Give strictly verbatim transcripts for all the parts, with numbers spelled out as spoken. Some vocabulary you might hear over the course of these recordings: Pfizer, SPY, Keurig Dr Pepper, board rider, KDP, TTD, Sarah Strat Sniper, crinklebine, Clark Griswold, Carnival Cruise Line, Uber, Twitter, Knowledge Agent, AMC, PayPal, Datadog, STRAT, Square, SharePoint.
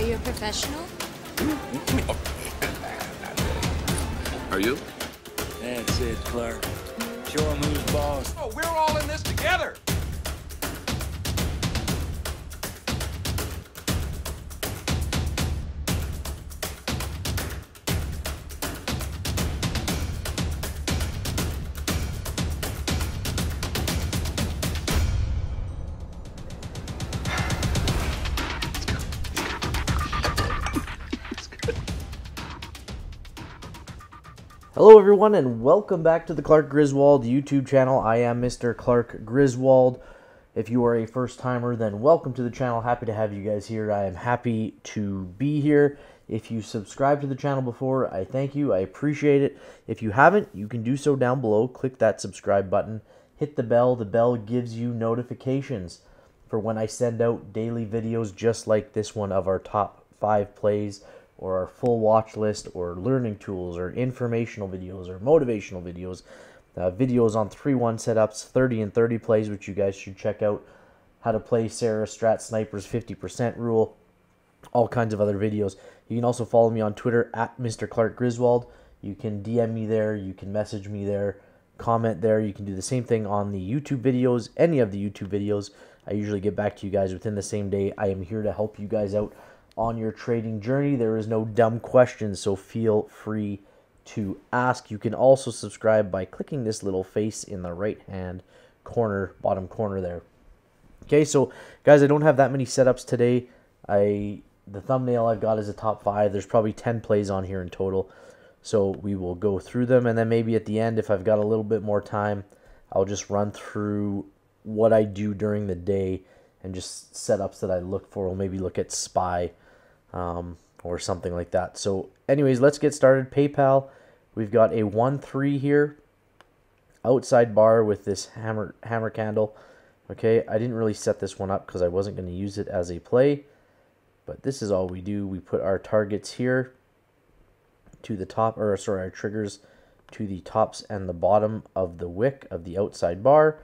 Are you a professional? Are you? That's it, Clark. Show him who's boss. Oh, we're all in this together. Hello everyone and welcome back to the Clark Griswold YouTube channel. I am Mister Clark Griswold. If you are a first timer, then welcome to the channel. Happy to have you guys here. I am happy to be here. If you subscribed to the channel before, I thank you. I appreciate it. If you haven't, you can do so down below. Click that subscribe button. Hit the bell. The bell gives you notifications for when I send out daily videos just like this one of our top five plays, or our full watch list, or learning tools, or informational videos, or motivational videos, uh, videos on three one setups, thirty and thirty plays, which you guys should check out, how to play Sarah Strat Sniper's fifty percent rule, all kinds of other videos. You can also follow me on Twitter, at Mister Clark Griswold. You can D M me there, you can message me there, comment there. You can do the same thing on the YouTube videos, any of the YouTube videos. I usually get back to you guys within the same day. I am here to help you guys out on your trading journey. There is no dumb questions, so feel free to ask. You can also subscribe by clicking this little face in the right hand corner, bottom corner there. Okay, so guys, I don't have that many setups today. I the thumbnail I've got is a top five. There's probably ten plays on here in total, so we will go through them, and then maybe at the end, if I've got a little bit more time, I'll just run through what I do during the day and just setups that I look for. We'll maybe look at S P Y. Um, or something like that. So anyways, let's get started. PayPal, we've got a one three here, outside bar with this hammer hammer candle. Okay, I didn't really set this one up because I wasn't going to use it as a play, but this is all we do. We put our targets here to the top, or sorry, our triggers to the tops and the bottom of the wick of the outside bar.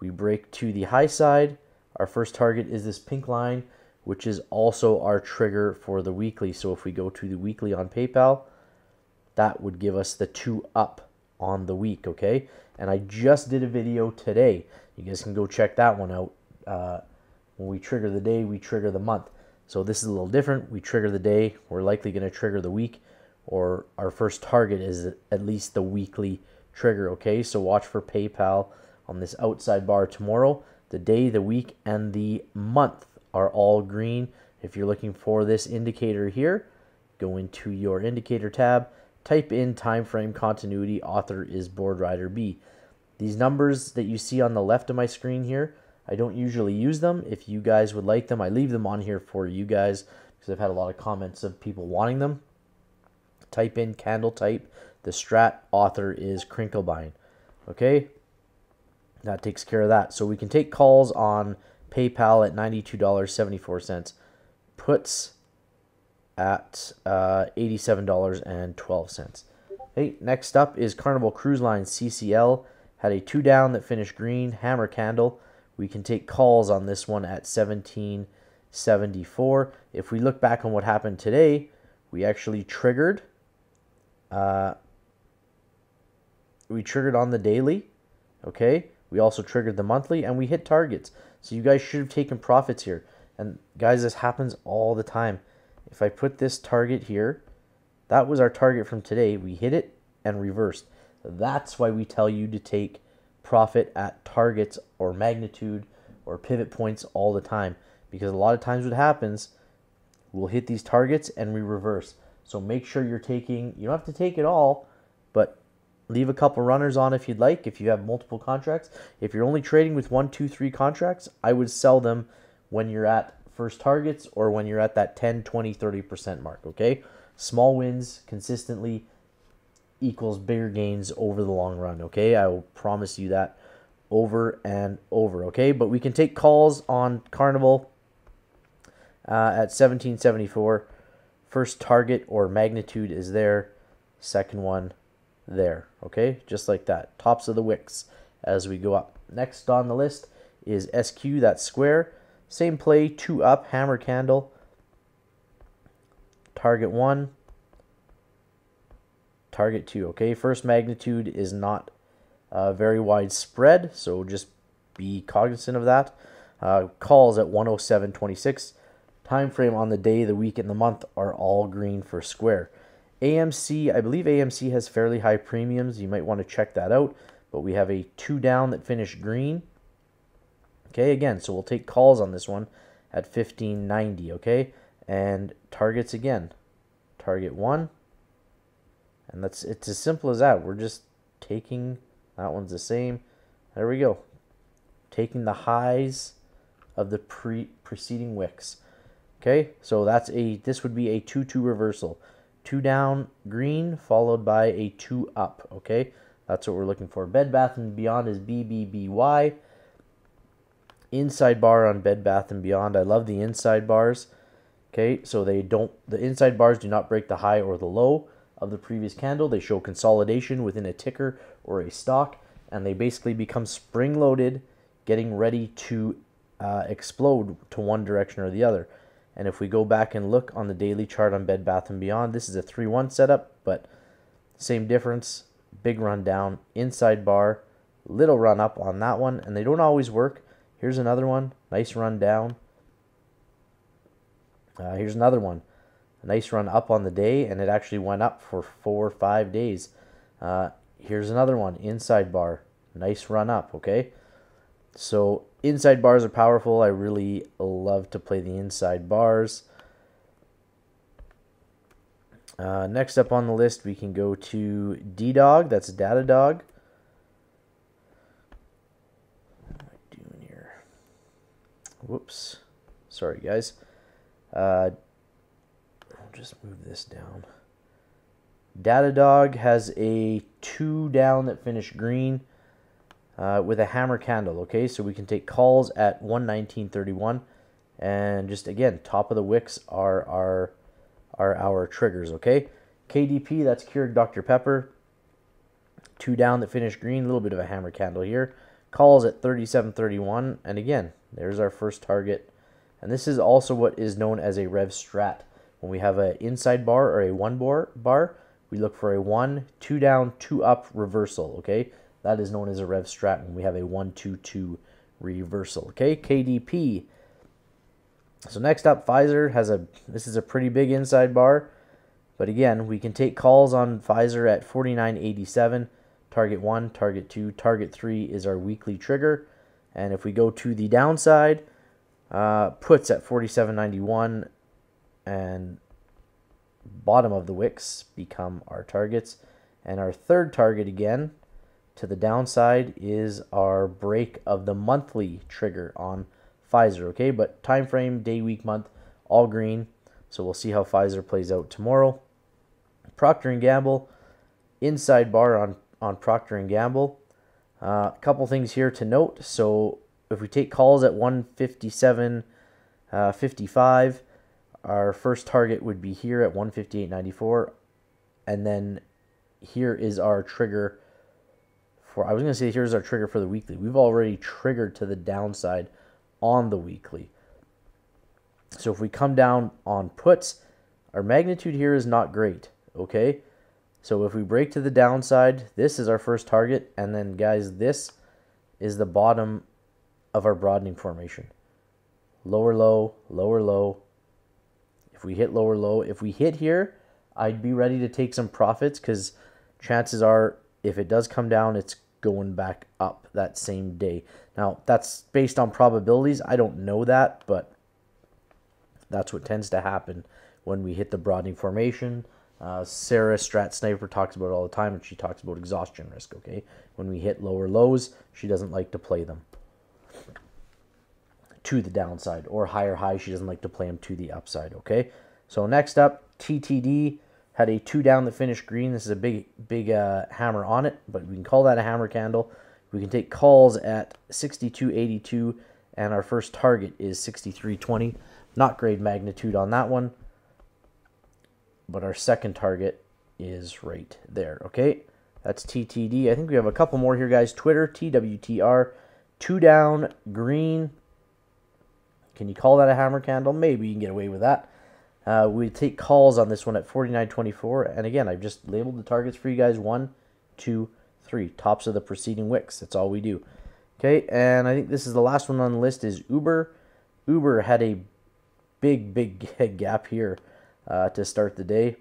We break to the high side. Our first target is this pink line, which is also our trigger for the weekly. So if we go to the weekly on PayPal, that would give us the two up on the week, okay? And I just did a video today. You guys can go check that one out. Uh, when we trigger the day, we trigger the month. So this is a little different. We trigger the day. We're likely going to trigger the week, or our first target is at least the weekly trigger, okay? So watch for PayPal on this outside bar tomorrow. The day, the week, and the month are all green. If you're looking for this indicator here, go into your indicator tab, type in time frame continuity, author is board rider B. These numbers that you see on the left of my screen here, I don't usually use them. If you guys would like them, I leave them on here for you guys because I've had a lot of comments of people wanting them. Type in candle type, the strat, author is crinklebine. Okay, that takes care of that. So we can take calls on PayPal at ninety-two dollars and seventy-four cents, puts at uh, eighty-seven dollars and twelve cents. Hey, next up is Carnival Cruise Line. C C L had a two down that finished green, hammer candle. We can take calls on this one at seventeen seventy-four. If we look back on what happened today, we actually triggered. Uh, we triggered on the daily, okay? We also triggered the monthly, and we hit targets. So you guys should have taken profits here. And guys, this happens all the time. If I put this target here, that was our target from today. We hit it and reversed. That's why we tell you to take profit at targets or magnitude or pivot points all the time, because a lot of times what happens, we'll hit these targets and we reverse. So make sure you're taking, you don't have to take it all, but leave a couple runners on if you'd like, if you have multiple contracts. If you're only trading with one, two, three contracts, I would sell them when you're at first targets or when you're at that ten, twenty, thirty percent mark, okay? Small wins consistently equals bigger gains over the long run, okay? I will promise you that over and over, okay? But we can take calls on Carnival uh, at seventeen seventy-four. First target or magnitude is there. Second one there, okay, just like that, tops of the wicks as we go up. Next on the list is S Q, that's Square, same play, two up, hammer candle. target one, target two. Okay, first magnitude is not uh, very widespread, so just be cognizant of that. Uh, calls at one oh seven twenty-six. Time frame on the day, the week, and the month are all green for Square. A M C, I believe A M C has fairly high premiums. You might want to check that out. But we have a two down that finished green. Okay, again, so we'll take calls on this one at fifteen ninety, okay? And targets again. Target one. And that's it's as simple as that. We're just taking, that one's the same. There we go. Taking the highs of the pre preceding wicks. Okay, so that's a this would be a two two reversal. Two down green followed by a two up, okay? That's what we're looking for. Bed Bath and Beyond is B B B Y. Inside bar on Bed Bath and Beyond. I love the inside bars. Okay, so they don't the inside bars do not break the high or the low of the previous candle. They show consolidation within a ticker or a stock, and they basically become spring-loaded, getting ready to uh, explode to one direction or the other. And if we go back and look on the daily chart on Bed Bath and Beyond, this is a three one setup, but same difference. Big run down, inside bar, little run up on that one, and they don't always work. Here's another one, nice run down. Uh, here's another one, a nice run up on the day, and it actually went up for four or five days. Uh, here's another one, inside bar, nice run up, okay? So inside bars are powerful. I really love to play the inside bars. Uh, next up on the list, we can go to D-Dog. That's Datadog. What am I doing here? Whoops. Sorry, guys. Uh, I'll just move this down. Datadog has a two down that finished green. Uh, with a hammer candle, okay? So we can take calls at one nineteen thirty-one, and just again, top of the wicks are our are our triggers, okay? K D P, that's Keurig Dr Pepper, two down that finished green, a little bit of a hammer candle here. Calls at thirty-seven thirty-one, and again, there's our first target. And this is also what is known as a rev strat. When we have an inside bar or a one bar bar, we look for a one, two down, two up reversal, okay? That is known as a rev strat when we have a one two two reversal. Okay, K D P. So next up, Pfizer has a, this is a pretty big inside bar. But again, we can take calls on Pfizer at forty-nine eighty-seven. Target one, target two, target three is our weekly trigger. And if we go to the downside, uh, puts at forty-seven ninety-one and bottom of the wicks become our targets. And our third target again, to the downside, is our break of the monthly trigger on Pfizer, okay? But time frame, day, week, month, all green. So we'll see how Pfizer plays out tomorrow. Procter and Gamble, inside bar on, on Procter and Gamble. A uh, couple things here to note. So if we take calls at one fifty-seven fifty-five, our first target would be here at one fifty-eight ninety-four. And then here is our trigger. I was going to say here's our trigger for the weekly. We've already triggered to the downside on the weekly. So if we come down on puts, our magnitude here is not great, okay? So if we break to the downside, this is our first target, and then, guys, this is the bottom of our broadening formation. Lower low, lower low. If we hit lower low, if we hit here, I'd be ready to take some profits, because chances are if it does come down, it's going back up that same day. Now, that's based on probabilities. I don't know that, but that's what tends to happen when we hit the broadening formation. Uh, Sarah Strat Sniper talks about it all the time, and she talks about exhaustion risk, okay? When we hit lower lows, she doesn't like to play them to the downside, or higher high, she doesn't like to play them to the upside, okay? So next up, T T D. Had a two down that finished green. This is a big, big uh, hammer on it, but we can call that a hammer candle. We can take calls at sixty-two eighty-two, and our first target is sixty-three twenty. Not great magnitude on that one, but our second target is right there. Okay, that's T T D. I think we have a couple more here, guys. Twitter, T W T R, two down, green. Can you call that a hammer candle? Maybe you can get away with that. Uh, we take calls on this one at forty-nine twenty-four. And again, I've just labeled the targets for you guys. One, two, three. Tops of the preceding wicks. That's all we do. Okay, and I think this is the last one on the list is Uber. Uber had a big, big gap here uh, to start the day.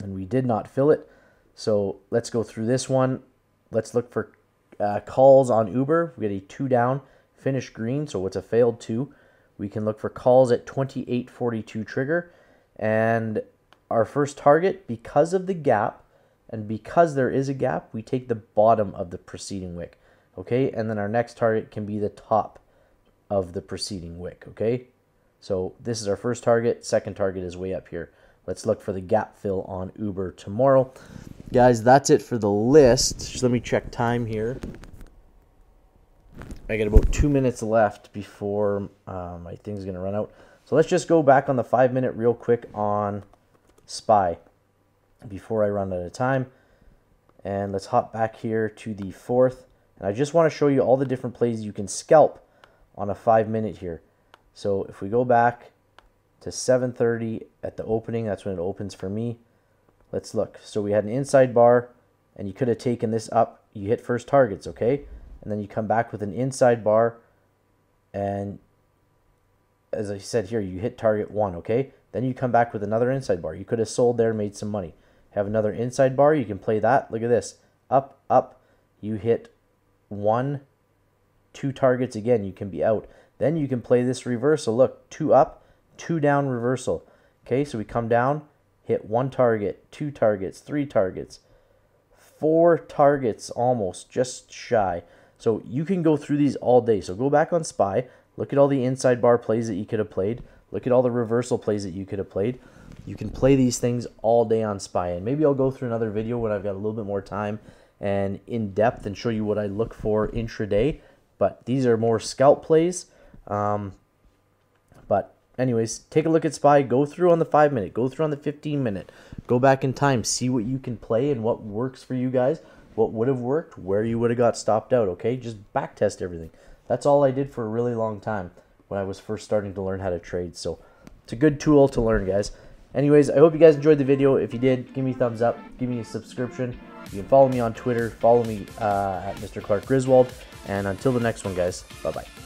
And we did not fill it. So let's go through this one. Let's look for uh, calls on Uber. We get a two down, finish green, so it's a failed two. We can look for calls at twenty-eight forty-two trigger. And our first target, because of the gap, and because there is a gap, we take the bottom of the preceding wick, okay? And then our next target can be the top of the preceding wick, okay? So this is our first target. Second target is way up here. Let's look for the gap fill on Uber tomorrow. Guys, that's it for the list. Just let me check time here. I got about two minutes left before um, my thing's going to run out. So let's just go back on the five minute real quick on S P Y before I run out of time. And let's hop back here to the fourth. And I just want to show you all the different plays you can scalp on a five minute here. So if we go back to seven thirty at the opening, that's when it opens for me. Let's look. So we had an inside bar, and you could have taken this up. You hit first targets, okay? And then you come back with an inside bar, and as I said here, you hit target one, okay? Then you come back with another inside bar. You could have sold there, made some money. Have another inside bar, you can play that. Look at this. Up, up, you hit one, two targets again, you can be out. Then you can play this reversal. Look, two up, two down reversal. Okay, so we come down, hit one target, two targets, three targets, four targets almost, just shy. So you can go through these all day. So go back on S P Y, look at all the inside bar plays that you could have played. Look at all the reversal plays that you could have played. You can play these things all day on S P Y. And maybe I'll go through another video when I've got a little bit more time and in depth and show you what I look for intraday. But these are more scalp plays. Um, but anyways, take a look at S P Y. Go through on the five minute. Go through on the fifteen minute. Go back in time. See what you can play and what works for you guys. What would have worked. Where you would have got stopped out. Okay, just back test everything. That's all I did for a really long time when I was first starting to learn how to trade. So it's a good tool to learn, guys. Anyways, I hope you guys enjoyed the video. If you did, give me a thumbs up, give me a subscription. You can follow me on Twitter, follow me uh, at Mister Clark Griswold. And until the next one, guys, bye-bye.